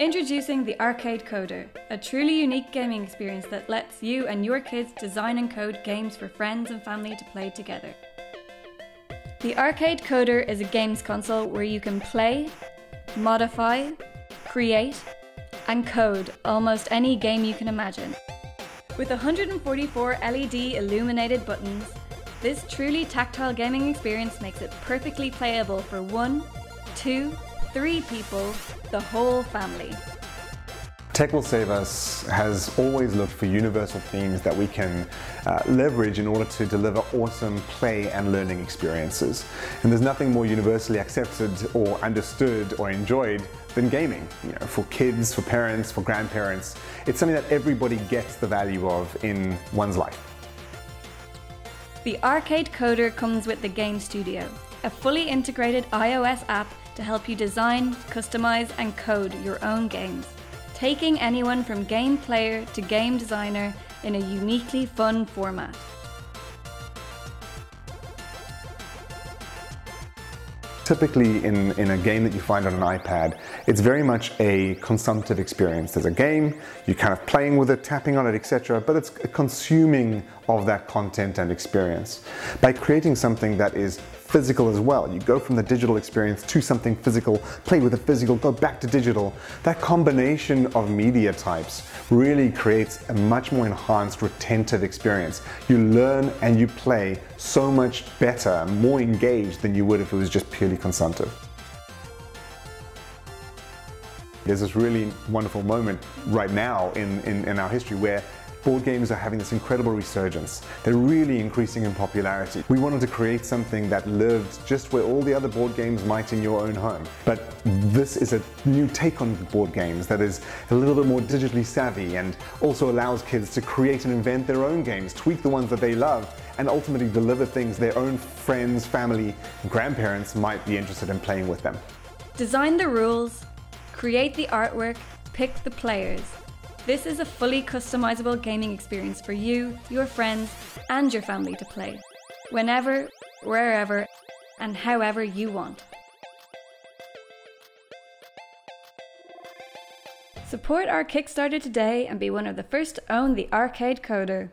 Introducing the Arcade Coder, a truly unique gaming experience that lets you and your kids design and code games for friends and family to play together. The Arcade Coder is a games console where you can play, modify, create, and code almost any game you can imagine. With 144 LED illuminated buttons, this truly tactile gaming experience makes it perfectly playable for 1, 2, 3 people, the whole family. Tech Will Save Us has always looked for universal themes that we can leverage in order to deliver awesome play and learning experiences. And there's nothing more universally accepted or understood or enjoyed than gaming. You know, for kids, for parents, for grandparents. It's something that everybody gets the value of in one's life. The Arcade Coder comes with the Game Studio, a fully integrated iOS app to help you design, customize, and code your own games, taking anyone from game player to game designer in a uniquely fun format. Typically in a game that you find on an iPad, it's very much a consumptive experience. There's a game, you're kind of playing with it, tapping on it, etc., but it's a consuming of that content and experience. By creating something that is physical as well, you go from the digital experience to something physical, play with the physical, go back to digital. That combination of media types really creates a much more enhanced, retentive experience. You learn and you play so much better, more engaged than you would if it was just purely consumptive. There's this really wonderful moment right now in our history where board games are having this incredible resurgence. They're really increasing in popularity. We wanted to create something that lived just where all the other board games might in your own home. But this is a new take on board games that is a little bit more digitally savvy and also allows kids to create and invent their own games, tweak the ones that they love, and ultimately deliver things their own friends, family, and grandparents might be interested in playing with them. Design the rules, create the artwork, pick the players. This is a fully customizable gaming experience for you, your friends, and your family to play, whenever, wherever, and however you want. Support our Kickstarter today and be one of the first to own the Arcade Coder.